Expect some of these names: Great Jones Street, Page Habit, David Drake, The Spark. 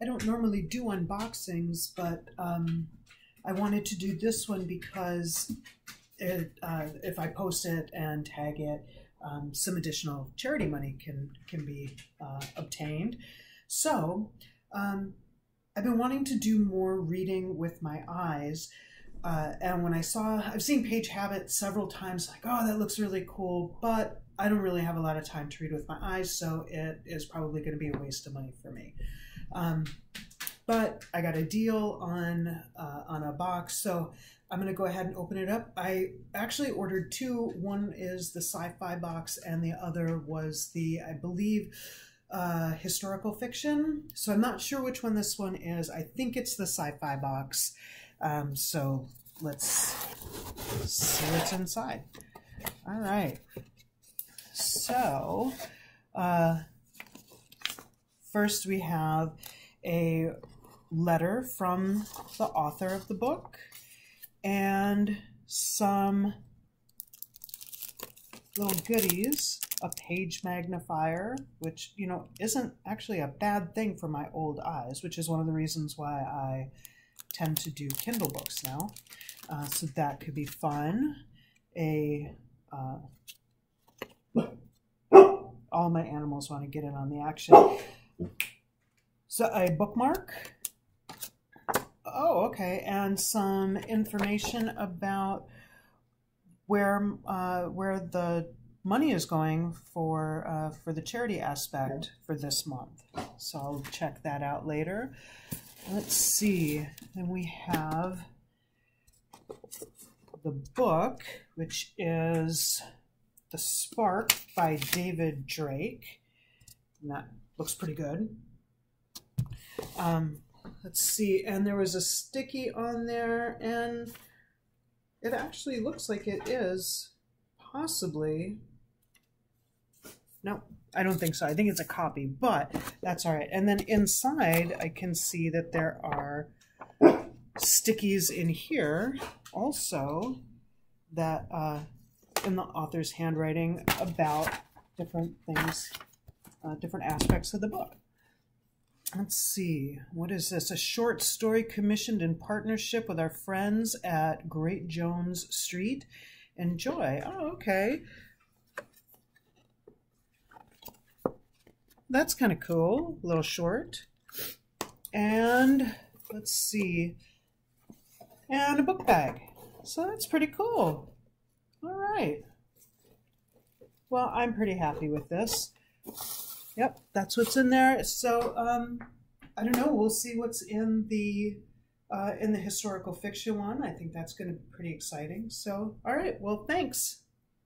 I don't normally do unboxings, but I wanted to do this one because it, if I post it and tag it, some additional charity money can be obtained. So I've been wanting to do more reading with my eyes. And when I've seen Page Habit several times, like, oh, that looks really cool, but I don't really have a lot of time to read with my eyes, so it is probably going to be a waste of money for me. But I got a deal on a box, so I'm going to go ahead and open it up. I actually ordered two. One is the sci-fi box, and the other was the, I believe, historical fiction. So I'm not sure which one this one is. I think it's the sci-fi box. So let's see what's inside. All right. So first we have a letter from the author of the book and some little goodies, a page magnifier, which, you know, isn't actually a bad thing for my old eyes, which is one of the reasons why I tend to do Kindle books now. So that could be fun. All my animals want to get in on the action. So a bookmark. Oh, okay. And some information about where the money is going for the charity aspect for this month. So I'll check that out later. Let's see. Then we have the book, which is The Spark by David Drake. And that looks pretty good. Let's see. And there was a sticky on there, and it actually looks like it is possibly... No, I don't think so. I think it's a copy, but that's all right. And then inside, I can see that there are stickies in here also that... in the author's handwriting about different things, different aspects of the book. Let's see, what is this? A short story commissioned in partnership with our friends at Great Jones Street. Enjoy. Oh, okay. That's kind of cool, a little short. And let's see, and a book bag. So that's pretty cool. All right. Well, I'm pretty happy with this. Yep, that's what's in there. So I don't know. We'll see what's in the historical fiction one. I think that's going to be pretty exciting. So all right. Well, thanks.